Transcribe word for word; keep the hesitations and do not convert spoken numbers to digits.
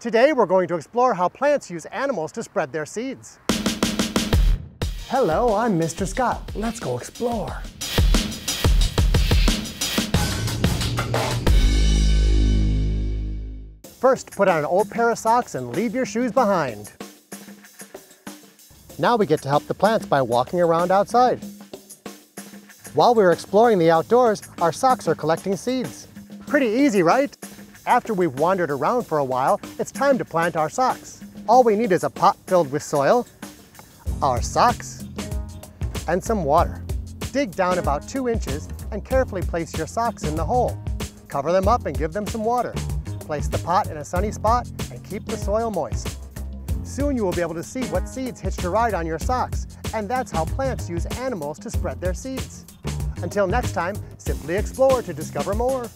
Today we're going to explore how plants use animals to spread their seeds. Hello, I'm Mister Scott. Let's go explore. First, put on an old pair of socks and leave your shoes behind. Now we get to help the plants by walking around outside. While we're exploring the outdoors, our socks are collecting seeds. Pretty easy, right? After we've wandered around for a while, it's time to plant our socks. All we need is a pot filled with soil, our socks, and some water. Dig down about two inches and carefully place your socks in the hole. Cover them up and give them some water. Place the pot in a sunny spot and keep the soil moist. Soon you will be able to see what seeds hitched a ride on your socks, and that's how plants use animals to spread their seeds. Until next time, simply explore to discover more.